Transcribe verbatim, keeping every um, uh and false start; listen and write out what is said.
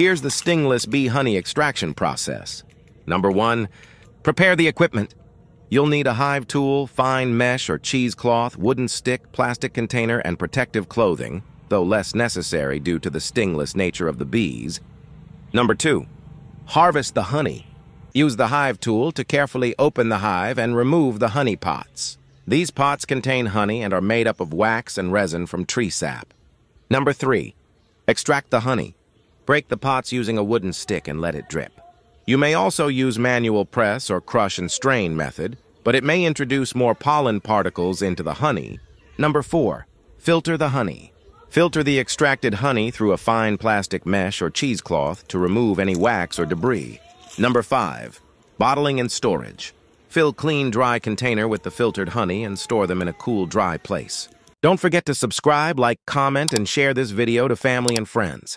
Here's the stingless bee honey extraction process. Number one, prepare the equipment. You'll need a hive tool, fine mesh or cheesecloth, wooden stick, plastic container, and protective clothing, though less necessary due to the stingless nature of the bees. Number two, harvest the honey. Use the hive tool to carefully open the hive and remove the honey pots. These pots contain honey and are made up of wax and resin from tree sap. Number three, extract the honey. Break the pots using a wooden stick and let it drip. You may also use manual press or crush and strain method, but it may introduce more pollen particles into the honey. Number four, filter the honey. Filter the extracted honey through a fine plastic mesh or cheesecloth to remove any wax or debris. Number five, bottling and storage. Fill clean, dry container with the filtered honey and store them in a cool, dry place. Don't forget to subscribe, like, comment, and share this video to family and friends.